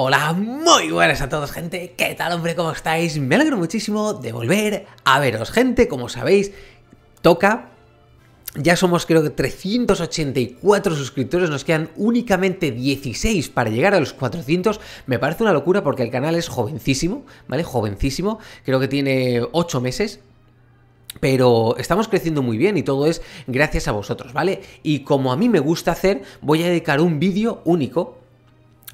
Hola, muy buenas a todos, gente. ¿Qué tal, hombre? ¿Cómo estáis? Me alegro muchísimo de volver a veros, gente. Como sabéis, toca. Ya somos, creo que 384 suscriptores, nos quedan únicamente 16 para llegar a los 400. Me parece una locura porque el canal es jovencísimo, ¿vale? Jovencísimo, creo que tiene 8 meses. Pero estamos creciendo muy bien y todo es gracias a vosotros, ¿vale? Y como a mí me gusta hacer, voy a dedicar un vídeo único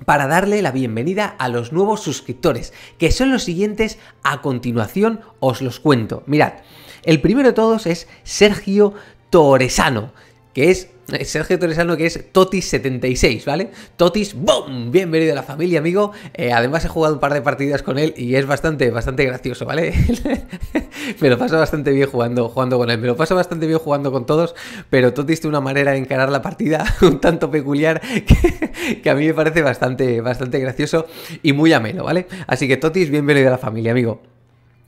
para darle la bienvenida a los nuevos suscriptores, que son los siguientes a continuación, os los cuento. Mirad, el primero de todos es Sergio Torresano, que es Totis76, ¿vale? Totis, ¡boom! Bienvenido a la familia, amigo. Además he jugado un par de partidas con él y es bastante gracioso, ¿vale? Me lo paso bastante bien jugando con él. Me lo paso bastante bien jugando con todos, pero Totis tiene una manera de encarar la partida un tanto peculiar que a mí me parece bastante gracioso y muy ameno, ¿vale? Así que Totis, bienvenido a la familia, amigo.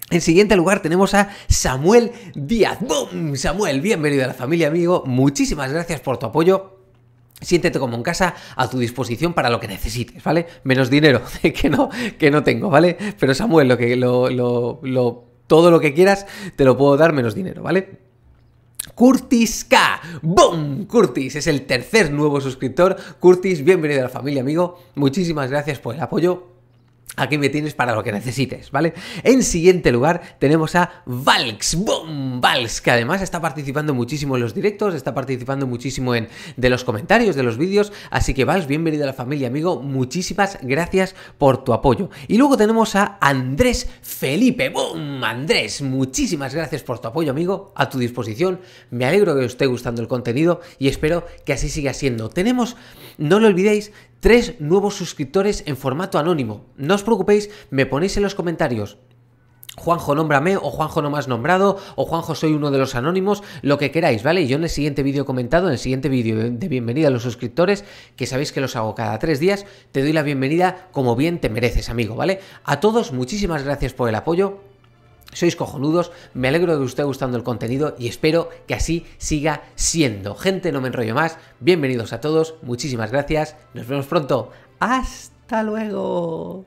En siguiente lugar tenemos a Samuel Díaz. ¡Bum! Samuel, bienvenido a la familia, amigo. Muchísimas gracias por tu apoyo. Siéntete como en casa, a tu disposición para lo que necesites, ¿vale? Menos dinero, que no tengo, ¿vale? Pero Samuel, todo lo que quieras te lo puedo dar menos dinero, ¿vale? Curtis K. ¡Boom! Curtis es el tercer nuevo suscriptor. Curtis, bienvenido a la familia, amigo. Muchísimas gracias por el apoyo. Aquí me tienes para lo que necesites, ¿vale? En siguiente lugar tenemos a Valks. ¡Boom! Valks, que además está participando muchísimo en los directos, está participando muchísimo en de los comentarios, de los vídeos. Así que Valks, bienvenido a la familia, amigo. Muchísimas gracias por tu apoyo. Y luego tenemos a Andrés Felipe. ¡Boom! Andrés, muchísimas gracias por tu apoyo, amigo. A tu disposición. Me alegro que os esté gustando el contenido y espero que así siga siendo. Tenemos, no lo olvidéis, 3 nuevos suscriptores en formato anónimo. No os preocupéis, me ponéis en los comentarios Juanjo, nómbrame, o Juanjo no me has nombrado, o Juanjo soy uno de los anónimos, lo que queráis, ¿vale? Y yo en el siguiente vídeo comentado, en el siguiente vídeo de bienvenida a los suscriptores, que sabéis que los hago cada 3 días, te doy la bienvenida como bien te mereces, amigo, ¿vale? A todos, muchísimas gracias por el apoyo. Sois cojonudos, me alegro de que os esté gustando el contenido y espero que así siga siendo. Gente, no me enrollo más, bienvenidos a todos, muchísimas gracias, nos vemos pronto, ¡hasta luego!